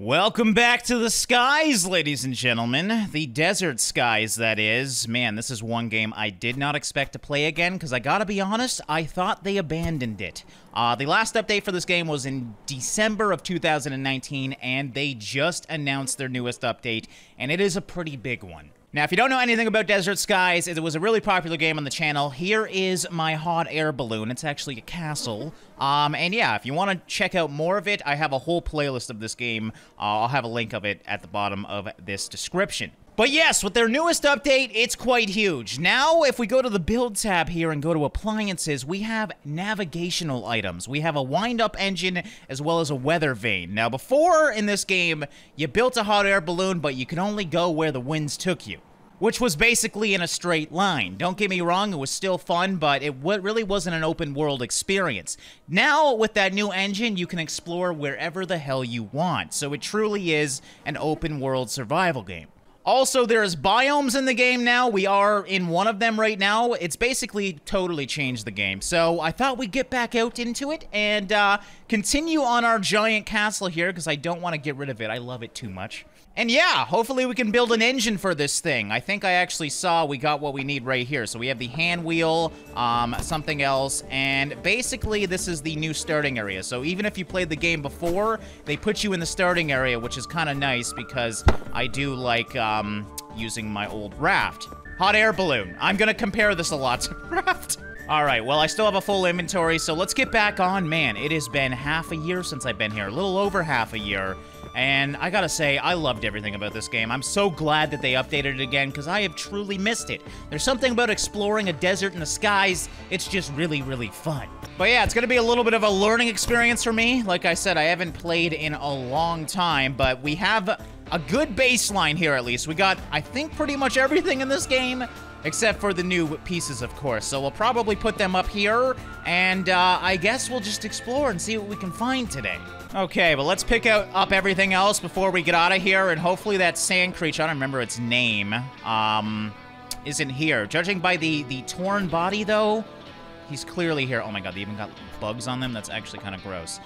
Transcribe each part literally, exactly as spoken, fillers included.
Welcome back to the skies, ladies and gentlemen. The desert skies, that is. Man, this is one game I did not expect to play again, because I gotta be honest, I thought they abandoned it. Uh, the last update for this game was in December of two thousand nineteen, and they just announced their newest update, and it is a pretty big one. Now, if you don't know anything about Desert Skies, it was a really popular game on the channel. Here is my hot air balloon. It's actually a castle. Um, and yeah, if you want to check out more of it, I have a whole playlist of this game. Uh, I'll have a link of it at the bottom of this description. But yes, with their newest update, it's quite huge. Now, if we go to the build tab here and go to appliances, we have navigational items. We have a wind-up engine as well as a weather vane. Now, before in this game, you built a hot air balloon, but you could only go where the winds took you, which was basically in a straight line. Don't get me wrong, it was still fun, but it w really wasn't an open world experience. Now, with that new engine, you can explore wherever the hell you want. So it truly is an open world survival game. Also, there's biomes in the game now. We are in one of them right now. It's basically totally changed the game. So I thought we'd get back out into it and uh, continue on our giant castle here, because I don't want to get rid of it. I love it too much. And yeah, hopefully we can build an engine for this thing. I think I actually saw we got what we need right here. So we have the hand wheel, um, something else, and basically this is the new starting area. So even if you played the game before, they put you in the starting area, which is kind of nice because I do like um, using my old raft. Hot air balloon. I'm gonna compare this a lot to raft. All right, well, I still have a full inventory, so let's get back on. Man, it has been half a year since I've been here, a little over half a year, and I gotta say, I loved everything about this game. I'm so glad that they updated it again, because I have truly missed it. There's something about exploring a desert in the skies, it's just really, really fun. But yeah, it's gonna be a little bit of a learning experience for me. Like I said, I haven't played in a long time, but we have a good baseline here at least. We got, I think, pretty much everything in this game, except for the new pieces, of course. So we'll probably put them up here, and uh, I guess we'll just explore and see what we can find today. Okay, but let's pick out, up everything else before we get out of here, and hopefully that sand creature, I don't remember its name, um, isn't here. Judging by the, the torn body, though, he's clearly here. Oh my god, they even got bugs on them? That's actually kind of gross.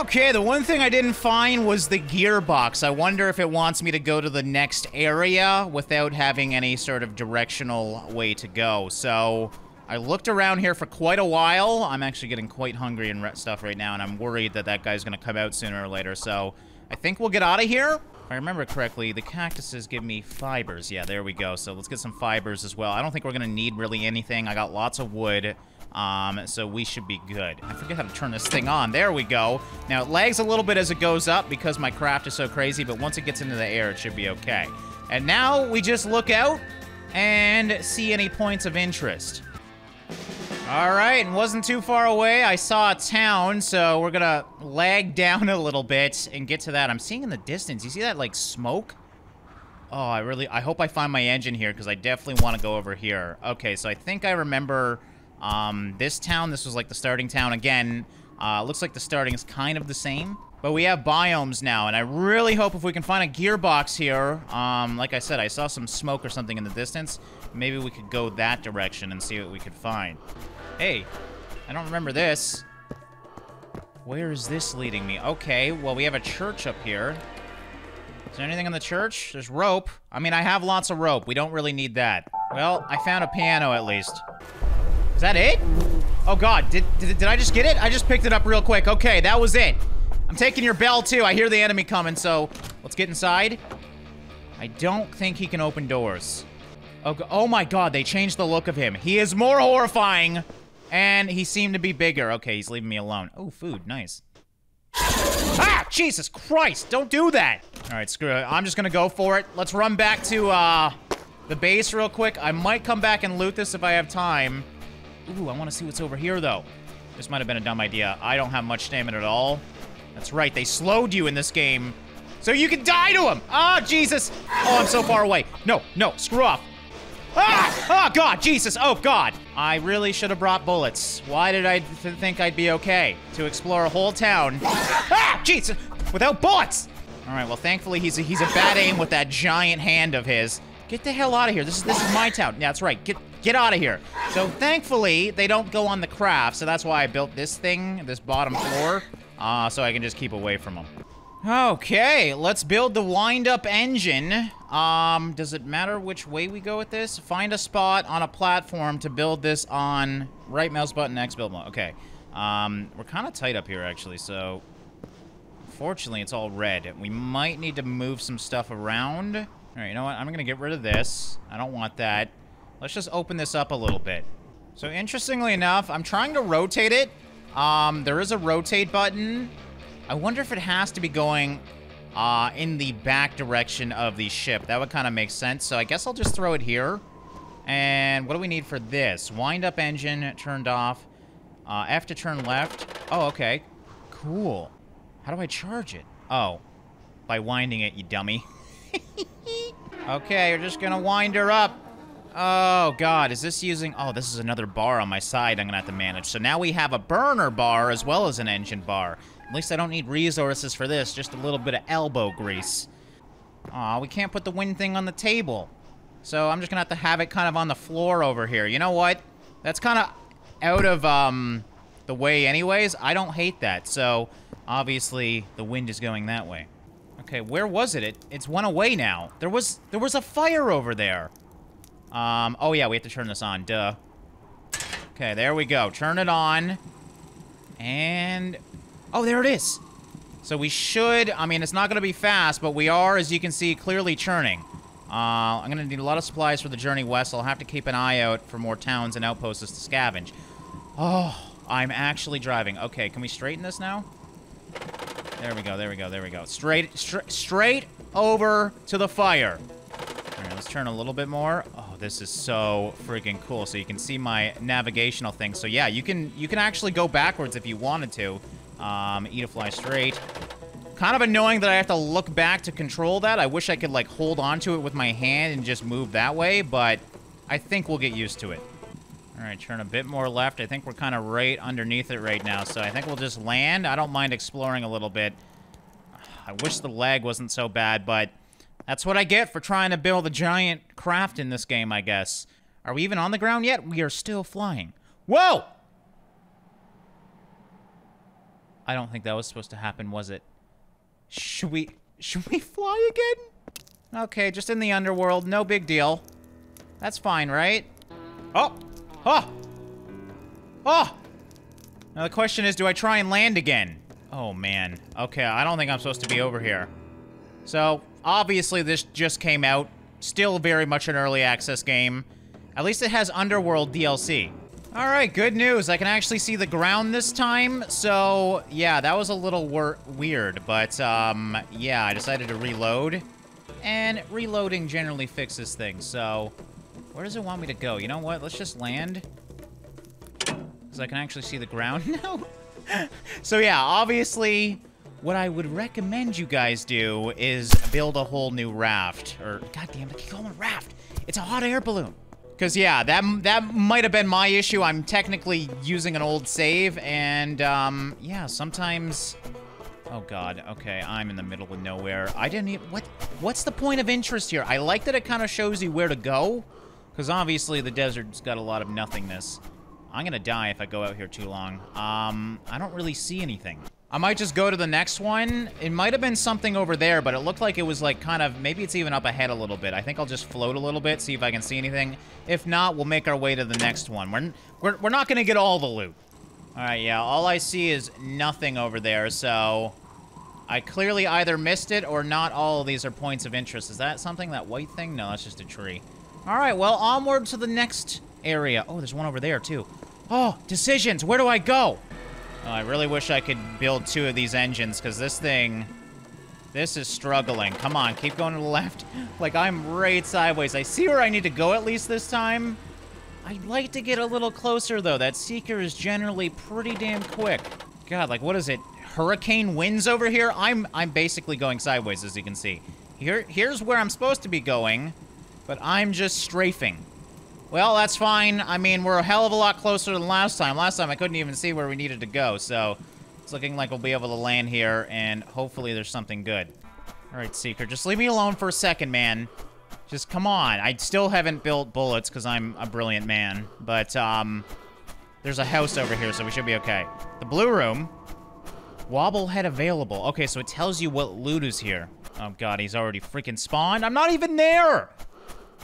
Okay, the one thing I didn't find was the gearbox. I wonder if it wants me to go to the next area without having any sort of directional way to go. So I looked around here for quite a while. I'm actually getting quite hungry and stuff right now, and I'm worried that that guy's gonna come out sooner or later. So I think we'll get out of here. If I remember correctly, the cactuses give me fibers. Yeah, there we go. So let's get some fibers as well. I don't think we're gonna need really anything. I got lots of wood. Um, so we should be good. I forget how to turn this thing on. There we go. Now, it lags a little bit as it goes up because my craft is so crazy, but once it gets into the air, it should be okay. And now we just look out and see any points of interest. All right, and wasn't too far away. I saw a town, so we're gonna lag down a little bit and get to that. I'm seeing in the distance. You see that, like, smoke? Oh, I really... I hope I find my engine here, because I definitely want to go over here. Okay, so I think I remember... Um, this town, this was like the starting town again. Uh, looks like the starting is kind of the same. But we have biomes now, and I really hope if we can find a gearbox here. Um, like I said, I saw some smoke or something in the distance. Maybe we could go that direction and see what we could find. Hey, I don't remember this. Where is this leading me? Okay, well, we have a church up here. Is there anything in the church? There's rope. I mean, I have lots of rope. We don't really need that. Well, I found a piano at least. Is that it? Oh god, did, did, did I just get it? I just picked it up real quick. Okay, that was it. I'm taking your bell too. I hear the enemy coming, so let's get inside. I don't think he can open doors. Oh, oh my god, they changed the look of him. He is more horrifying, and he seemed to be bigger. Okay, he's leaving me alone. Oh, food, nice. Ah, Jesus Christ, don't do that. All right, screw it. I'm just gonna go for it. Let's run back to uh, the base real quick. I might come back and loot this if I have time. Ooh, I want to see what's over here, though. This might have been a dumb idea. I don't have much stamina at all. That's right, they slowed you in this game. So you can die to him! Ah, oh, Jesus! Oh, I'm so far away. No, no, screw off. Ah! Oh, God, Jesus, oh, God! I really should have brought bullets. Why did I th think I'd be okay to explore a whole town? Ah, Jesus! Without bullets! All right, well, thankfully, he's a, he's a bad aim with that giant hand of his. Get the hell out of here. This is, this is my town. Yeah, that's right. Get... Get out of here. So thankfully, they don't go on the craft, so that's why I built this thing, this bottom floor, uh, so I can just keep away from them. Okay, let's build the wind-up engine. Um, does it matter which way we go with this? Find a spot on a platform to build this on. Right mouse button, X build mode. Okay. Um, we're kind of tight up here, actually, so... Fortunately, it's all red. We might need to move some stuff around. All right, you know what? I'm gonna get rid of this. I don't want that. Let's just open this up a little bit. So, interestingly enough, I'm trying to rotate it. Um, there is a rotate button. I wonder if it has to be going uh, in the back direction of the ship. That would kind of make sense. So I guess I'll just throw it here. And what do we need for this? Wind up engine turned off. Uh, F to turn left. Oh, okay. Cool. How do I charge it? Oh, by winding it, you dummy. Okay, you're just going to wind her up. Oh, God. Is this using... Oh, this is another bar on my side I'm going to have to manage. So now we have a burner bar as well as an engine bar. At least I don't need resources for this, just a little bit of elbow grease. Aw, we can't put the wind thing on the table. So I'm just gonna have to have it kind of on the floor over here. You know what? That's kind of out of um, the way anyways. I don't hate that, so obviously the wind is going that way. Okay, where was it? it it's one away now. There was, there was a fire over there. Um, oh yeah, we have to turn this on, duh. Okay, there we go. Turn it on. And... Oh, there it is. So we should, I mean, it's not going to be fast, but we are, as you can see, clearly churning. Uh, I'm going to need a lot of supplies for the journey west. So I'll have to keep an eye out for more towns and outposts to scavenge. Oh, I'm actually driving. Okay, can we straighten this now? There we go, there we go, there we go. Straight, str straight over to the fire. All right, let's turn a little bit more. Oh, this is so freaking cool. So you can see my navigational thing. So yeah, you can, you can actually go backwards if you wanted to. Um, E to fly straight. Kind of annoying that I have to look back to control that. I wish I could, like, hold onto it with my hand and just move that way, but I think we'll get used to it. All right, turn a bit more left. I think we're kind of right underneath it right now, so I think we'll just land. I don't mind exploring a little bit. I wish the lag wasn't so bad, but that's what I get for trying to build a giant craft in this game, I guess. Are we even on the ground yet? We are still flying. Whoa! I don't think that was supposed to happen, was it? Should we... Should we fly again? Okay, just in the underworld. No big deal. That's fine, right? Oh! Oh! Oh! Now the question is, do I try and land again? Oh, man. Okay, I don't think I'm supposed to be over here. So, obviously this just came out. Still very much an early access game. At least it has underworld D L C. All right, good news. I can actually see the ground this time. So, yeah, that was a little wor- weird. But, um, yeah, I decided to reload. And reloading generally fixes things. So, where does it want me to go? You know what? Let's just land. Because I can actually see the ground now. So, yeah, obviously, what I would recommend you guys do is build a whole new raft. Or, goddamn, I keep calling it raft. It's a hot air balloon. Because, yeah, that that might have been my issue. I'm technically using an old save, and, um, yeah, sometimes... Oh, God, okay, I'm in the middle of nowhere. I didn't even... What, what's the point of interest here? I like that it kind of shows you where to go, because obviously the desert's got a lot of nothingness. I'm gonna die if I go out here too long. Um, I don't really see anything. I might just go to the next one. It might have been something over there, but it looked like it was like kind of, maybe it's even up ahead a little bit. I think I'll just float a little bit, see if I can see anything. If not, we'll make our way to the next one. We're, we're, we're not gonna get all the loot. All right, yeah, all I see is nothing over there, so I clearly either missed it or not all of these are points of interest. Is that something, that white thing? No, that's just a tree. All right, well, onward to the next area. Oh, there's one over there too. Oh, decisions, where do I go? Oh, I really wish I could build two of these engines, because this thing... This is struggling. Come on, keep going to the left. Like, I'm right sideways. I see where I need to go at least this time. I'd like to get a little closer, though. That Seeker is generally pretty damn quick. God, like, what is it? Hurricane winds over here? I'm I'm basically going sideways, as you can see. Here, here's where I'm supposed to be going, but I'm just strafing. Well, that's fine. I mean, we're a hell of a lot closer than last time. Last time, I couldn't even see where we needed to go, so... It's looking like we'll be able to land here, and hopefully there's something good. All right, Seeker, just leave me alone for a second, man. Just, come on. I still haven't built bullets, because I'm a brilliant man. But, um... There's a house over here, so we should be okay. The blue room... Wobblehead available. Okay, so it tells you what loot is here. Oh, God, he's already freaking spawned. I'm not even there!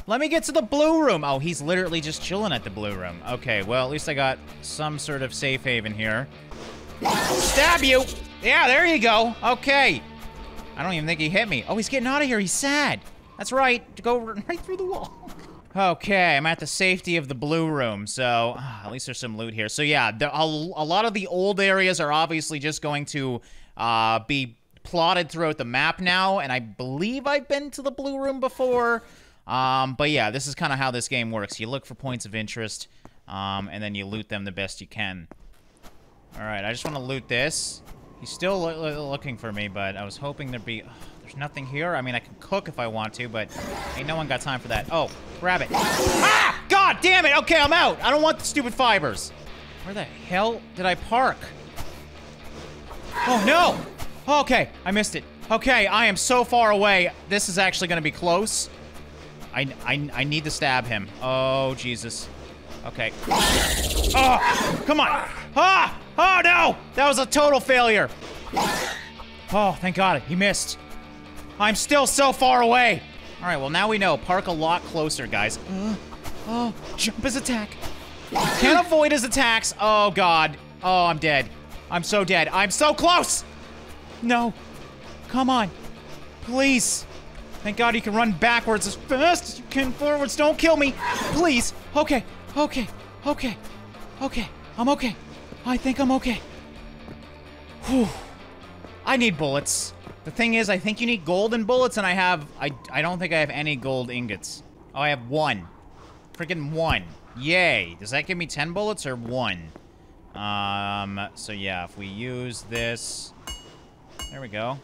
Let me get to the blue room. Oh, he's literally just chilling at the blue room. Okay, well, at least I got some sort of safe haven here. Stab you! Yeah, there you go. Okay. I don't even think he hit me. Oh, he's getting out of here. He's sad. That's right. Go right through the wall. Okay, I'm at the safety of the blue room, so uh, at least there's some loot here. So yeah, the, a, a lot of the old areas are obviously just going to uh, be plotted throughout the map now, and I believe I've been to the blue room before. Um, but yeah, this is kind of how this game works. You look for points of interest, um, and then you loot them the best you can. All right, I just want to loot this. He's still lo looking for me, but I was hoping there'd be... There's nothing here. I mean, I can cook if I want to, but ain't no one got time for that. Oh, rabbit. Ah! God damn it! Okay, I'm out! I don't want the stupid fibers. Where the hell did I park? Oh, no! Oh, okay, I missed it. Okay, I am so far away. This is actually gonna be close. I, I, I need to stab him. Oh, Jesus. Okay. Oh, come on! Ah! Oh, no! That was a total failure. Oh, thank God. He missed. I'm still so far away. All right, well, now we know. Park a lot closer, guys. Uh, oh, jump his attack. Can't avoid his attacks. Oh, God. Oh, I'm dead. I'm so dead. I'm so close. No. Come on. Please. Thank God you can run backwards as fast as you can forwards. Don't kill me. Please. Okay. Okay. Okay. Okay. I'm okay. I think I'm okay. Whew. I need bullets. The thing is, I think you need golden bullets, and I have... I, I don't think I have any gold ingots. Oh, I have one. Freaking one. Yay. Does that give me ten bullets or one? Um, so yeah, if we use this... There we go.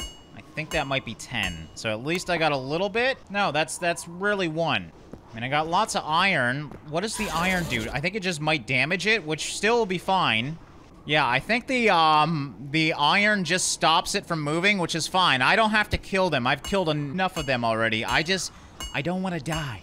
I think that might be ten. So at least I got a little bit. No, that's, that's really one. I mean, I got lots of iron. What does the iron do? I think it just might damage it, which still will be fine. Yeah, I think the, um, the iron just stops it from moving, which is fine. I don't have to kill them. I've killed enough of them already. I just, I don't want to die.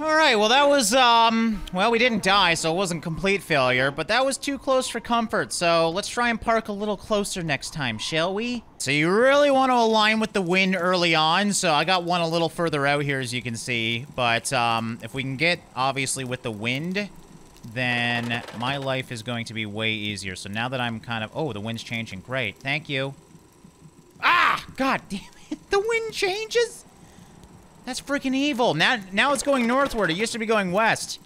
All right, well, that was, um, well, we didn't die, so it wasn't complete failure, but that was too close for comfort, so let's try and park a little closer next time, shall we? So you really want to align with the wind early on, so I got one a little further out here, as you can see, but, um, if we can get, obviously, with the wind... then my life is going to be way easier. So now that I'm kind of... Oh, the wind's changing. Great. Thank you. Ah! God damn it. The wind changes? That's freaking evil. Now now it's going northward. It used to be going west.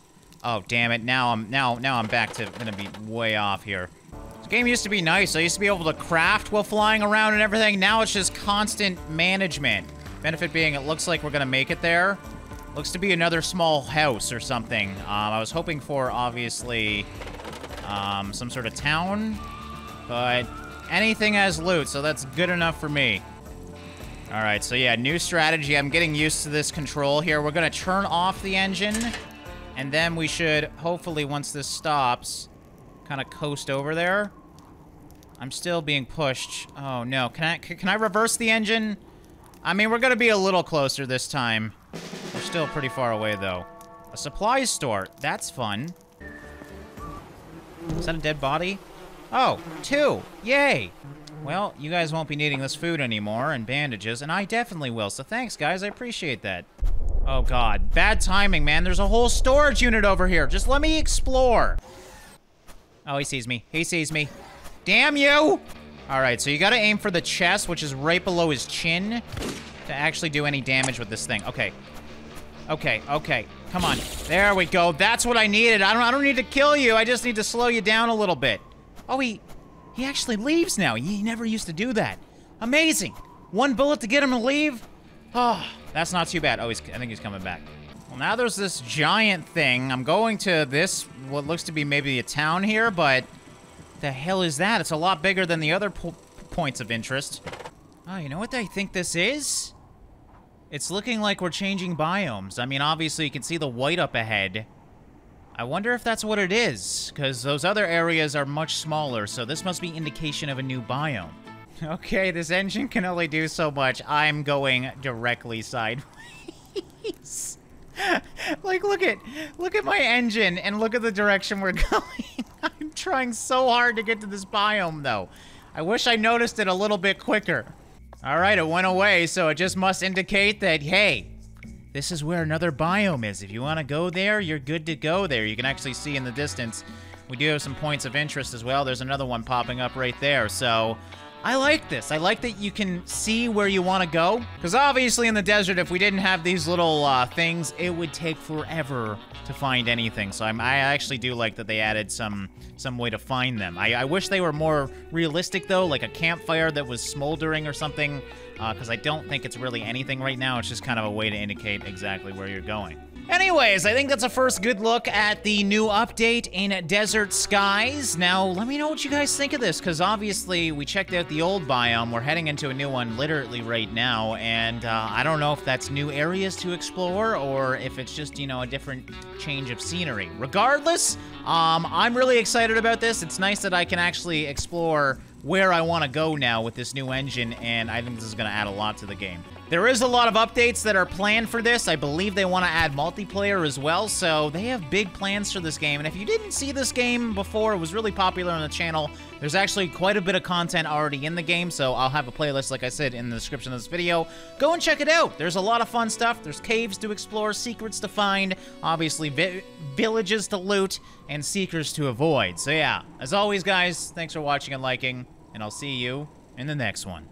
Oh, damn it. Now I'm now now I'm back to... gonna be way off here. This game used to be nice. I used to be able to craft while flying around and everything. Now it's just constant management. Benefit being it looks like we're gonna make it there. Looks to be another small house or something. Um, I was hoping for, obviously, um, some sort of town, but anything has loot, so that's good enough for me. All right, so yeah, new strategy. I'm getting used to this control here. We're gonna turn off the engine, and then we should, hopefully, once this stops, kind of coast over there. I'm still being pushed. Oh, no. Can I, can I reverse the engine? I mean, we're gonna be a little closer this time. We're still pretty far away, though. A supply store. That's fun. Is that a dead body? Oh, two. Yay. Well, you guys won't be needing this food anymore and bandages, and I definitely will. So thanks, guys. I appreciate that. Oh, God. Bad timing, man. There's a whole storage unit over here. Just let me explore. Oh, he sees me. He sees me. Damn you! All right, so you gotta aim for the chest, which is right below his chin, to actually do any damage with this thing. Okay. Okay, okay. Come on. There we go. That's what I needed. I don't I don't need to kill you. I just need to slow you down a little bit. Oh, he he actually leaves now. He never used to do that. Amazing. One bullet to get him to leave. Oh, that's not too bad. Oh, he's, I think he's coming back. Well, now there's this giant thing. I'm going to this, what looks to be maybe a town here, but the hell is that? It's a lot bigger than the other po points of interest. Oh, you know what I think this is? It's looking like we're changing biomes. I mean, obviously, you can see the white up ahead. I wonder if that's what it is, because those other areas are much smaller, so this must be indication of a new biome. Okay, this engine can only do so much. I'm going directly sideways. Like, look at, look at my engine, and look at the direction we're going. I'm trying so hard to get to this biome, though. I wish I noticed it a little bit quicker. All right, it went away, so it just must indicate that, hey, this is where another biome is. If you want to go there, you're good to go there. You can actually see in the distance, we do have some points of interest as well. There's another one popping up right there, so I like this. I like that you can see where you want to go, because obviously in the desert, if we didn't have these little uh, things, it would take forever to find anything. So I'm, I actually do like that they added some some way to find them. I, I wish they were more realistic, though, like a campfire that was smoldering or something, because uh, I don't think it's really anything right now. It's just kind of a way to indicate exactly where you're going. Anyways, I think that's a first good look at the new update in Desert Skies. Now, let me know what you guys think of this, because obviously we checked out the old biome. We're heading into a new one literally right now, and uh, I don't know if that's new areas to explore or if it's just, you know, a different change of scenery. Regardless, um, I'm really excited about this. It's nice that I can actually explore where I want to go now with this new engine, and I think this is going to add a lot to the game. There is a lot of updates that are planned for this. I believe they want to add multiplayer as well, so they have big plans for this game. And if you didn't see this game before, it was really popular on the channel. There's actually quite a bit of content already in the game, so I'll have a playlist, like I said, in the description of this video. Go and check it out. There's a lot of fun stuff. There's caves to explore, secrets to find, obviously vi- villages to loot, and seekers to avoid. So yeah, as always, guys, thanks for watching and liking, and I'll see you in the next one.